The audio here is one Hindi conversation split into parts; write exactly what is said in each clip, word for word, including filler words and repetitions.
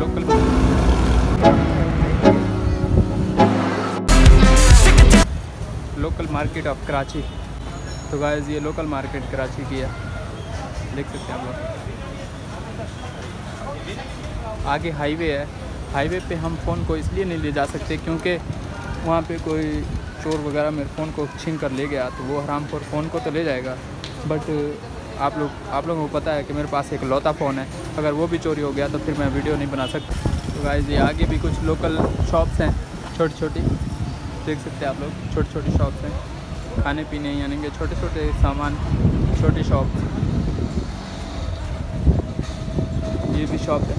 Local local market of Karachi. तो गाइस ये लोकल मार्केट कराची की है, देख सकते हैं आप लोग। आगे हाईवे है, हाईवे पे हम फ़ोन को इसलिए नहीं ले जा सकते क्योंकि वहाँ पे कोई चोर वगैरह मेरे फ़ोन को छीन कर ले गया तो वो हराम खोर फ़ोन को तो ले जाएगा। बट आप लोग आप लोगों को पता है कि मेरे पास एक लौता फ़ोन है, अगर वो भी चोरी हो गया तो फिर मैं वीडियो नहीं बना सकता। तो गाइस ये आगे भी कुछ लोकल शॉप्स हैं, छोटी छोटी देख सकते हैं आप लोग, छोटी छोटी शॉप्स हैं खाने पीने यानी कि छोटे छोटे सामान, छोटी शॉप। ये भी शॉप है।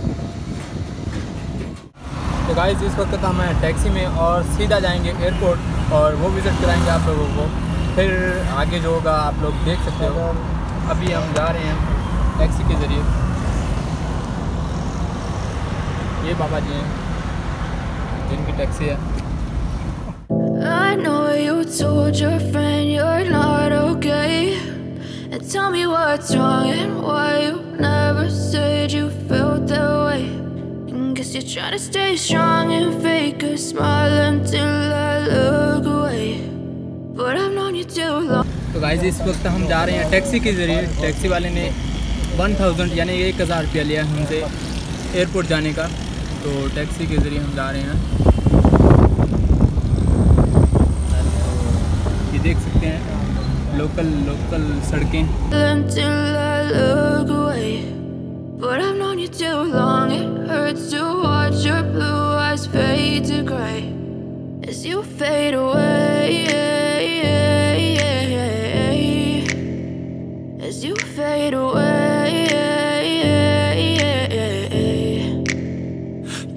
तो गाइस इस वक्त हम हैं टैक्सी में और सीधा जाएंगे एयरपोर्ट और वो विज़िट कराएंगे आप लोगों को, फिर आगे जो होगा आप लोग देख सकते हो। अभी हम जा रहे हैं टैक्सी के ज़रिए। ये बाबा जी हैं जिनकी टैक्सी है। I know you told your friend you're not okay and tell me what's wrong and why you never said you felt that way and guess you're trying to stay strong and fake a smile until I look away but I've known you too long। तो गाइस इस वक्त हम जा रहे हैं टैक्सी के ज़रिए। टैक्सी वाले ने वन थाउजेंड यानी एक हज़ार रुपया लिया हमसे एयरपोर्ट जाने का, तो टैक्सी के ज़रिए हम जा रहे हैं। ये देख सकते हैं लोकल लोकल सड़कें। You fade away, yeah,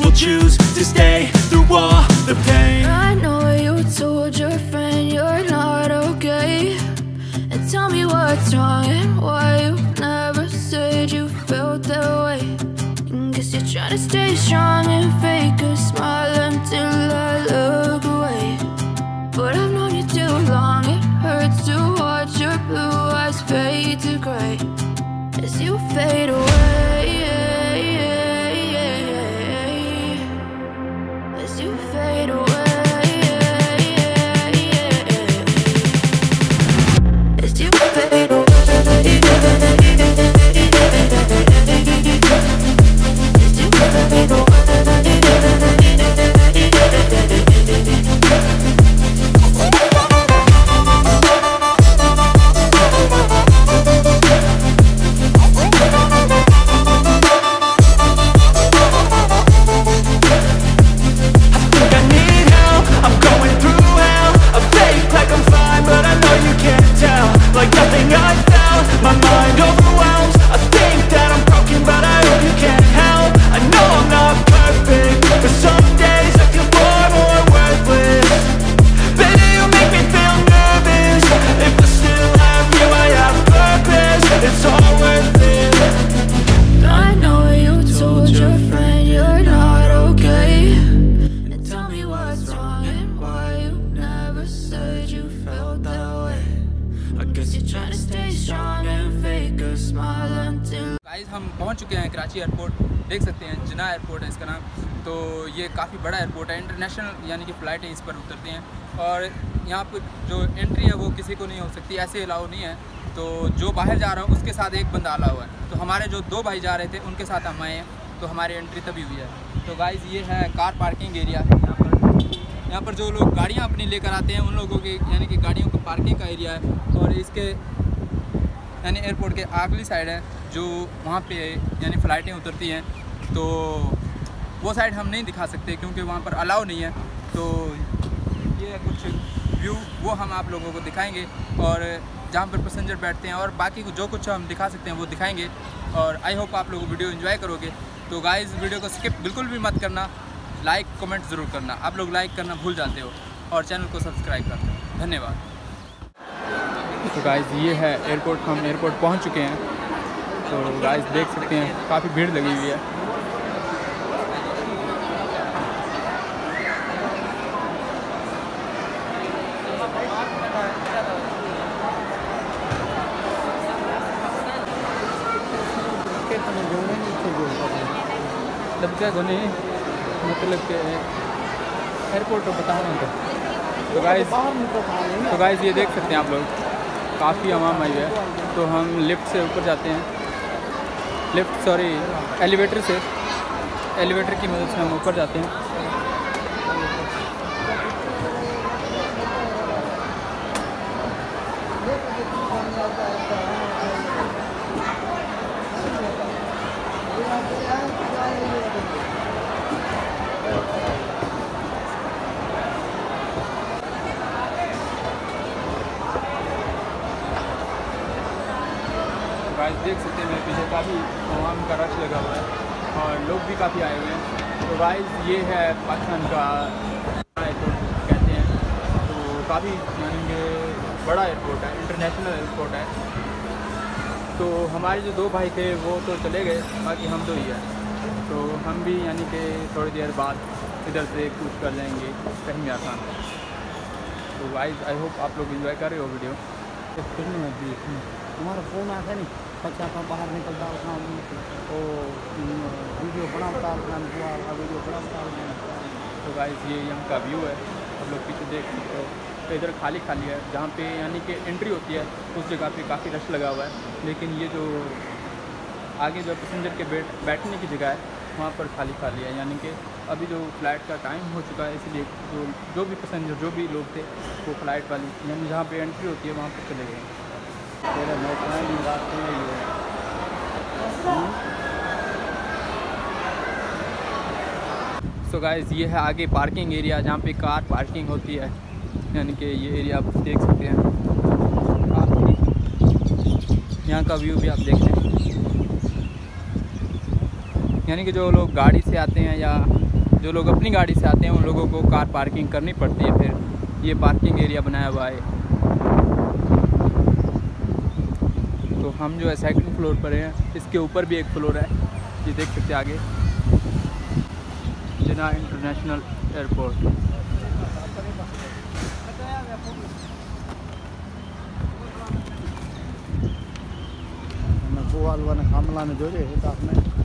will choose to stay through all the pain. I know you told your friend you're not okay, and tell me what's wrong and why you never said you felt that way. Guess you're trying to stay strong and fake a smile until I look away. But I've known you too long, it hurts to watch your blue eyes fade to grey as you fade away, as you fade away, as you fade away. हम पहुंच चुके हैं कराची एयरपोर्ट, देख सकते हैं जिना एयरपोर्ट है इसका नाम। तो ये काफ़ी बड़ा एयरपोर्ट है, इंटरनेशनल यानी कि फ़्लाइटें इस पर उतरती हैं और यहाँ पर जो एंट्री है वो किसी को नहीं हो सकती, ऐसे अलाउ नहीं है। तो जो बाहर जा रहा हूँ उसके साथ एक बंदा अलाउ है, तो हमारे जो दो भाई जा रहे थे उनके साथ हम आए हैं, तो हमारी एंट्री तभी हुई है। तो गाइज़ ये है कार पार्किंग एरिया, यहाँ पर यहाँ पर जो लोग गाड़ियाँ अपनी लेकर आते हैं उन लोगों की यानी कि गाड़ियों का पार्किंग का एरिया है। और इसके यानी एयरपोर्ट के अगली साइड है जो वहाँ पे यानी फ़्लाइटें उतरती हैं, तो वो साइड हम नहीं दिखा सकते क्योंकि वहाँ पर अलाउ नहीं है। तो ये है कुछ व्यू, वो हम आप लोगों को दिखाएंगे, और जहाँ पर पैसेंजर बैठते हैं और बाकी जो कुछ हम दिखा सकते हैं वो दिखाएंगे। और आई होप आप लोग वीडियो एंजॉय करोगे। तो गाइस, वीडियो को स्किप बिल्कुल भी मत करना, लाइक कमेंट ज़रूर करना। आप लोग लाइक करना भूल जाते हो और चैनल को सब्सक्राइब करते हो। धन्यवाद। तो गाइस, ये है एयरपोर्ट, हम एयरपोर्ट पहुंच चुके हैं। तो गाइस देख सकते हैं काफ़ी भीड़ लगी हुई है। मतलब के एयरपोर्ट को बताऊँ उनको। तो गाइस तो गाइस ये देख सकते हैं आप लोग, काफ़ी आवाम आई है। तो हम लिफ्ट से ऊपर जाते हैं, लिफ्ट सॉरी एलिवेटर से, एलिवेटर की मदद से हम ऊपर जाते हैं। गाइस देख सकते हैं मेरे पीछे काफ़ी आवाम का रश लगा हुआ है और लोग भी काफ़ी आए हुए हैं। तो गाइस ये है पाकिस्तान का एयरपोर्ट कहते हैं, तो काफ़ी मानेंगे बड़ा एयरपोर्ट है, इंटरनेशनल एयरपोर्ट है। तो हमारे जो दो भाई थे वो तो चले गए, बाकी हम दो ही हैं। तो हम भी यानी कि थोड़ी देर बाद इधर से कुछ कर जाएंगे कहीं आसान। तो गाइस आई होप आप लोग इन्जॉय कर रहे हो वीडियो। हमारा फ़ोन आता नहीं, बच्चा था बाहर निकलता उतना तो वीडियो बड़ा बता वीडियो बड़ा बता। तो गाइस ये यहाँ का व्यू है, आप लोग पीछे देख सकते हो। इधर खाली खाली है, जहाँ पे यानी कि एंट्री होती है उस जगह पे काफ़ी रश लगा हुआ है, लेकिन ये जो आगे जो पैसेंजर के बैठ बैठने की जगह है वहाँ पर खाली खाली है। यानी कि अभी जो फ़्लाइट का टाइम हो चुका है, इसलिए जो जो भी पैसेंजर जो भी लोग थे वो फ़्लाइट वाली यानी जहाँ पर एंट्री होती है वहाँ पर चले गए। सो गाइस ये है आगे पार्किंग एरिया, जहाँ पे कार पार्किंग होती है, यानी कि ये एरिया आप देख सकते हैं। आप यहाँ का व्यू भी आप देख सकते हैं, यानी कि जो लोग गाड़ी से आते हैं या जो लोग अपनी गाड़ी से आते हैं उन लोगों को कार पार्किंग करनी पड़ती है। फिर ये पार्किंग एरिया बनाया हुआ है। तो हम जो है सेकंड फ्लोर पर हैं, इसके ऊपर भी एक फ्लोर है, ये देख सकते हैं आगे जिना इंटरनेशनल एयरपोर्ट। में